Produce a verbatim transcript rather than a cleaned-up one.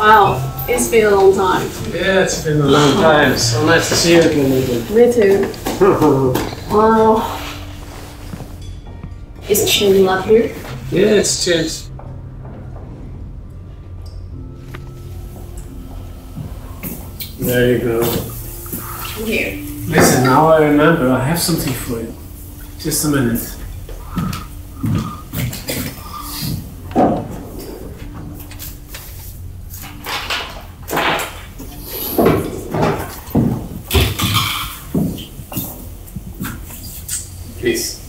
Wow, it's been a long time. Yeah, it's been a long time. So nice to see you again, Nathan. Me too. Wow. Is Chill up here? Yeah, it's Chill. There you go. Here. Listen, now I remember, I have something for you. Just a minute. Please.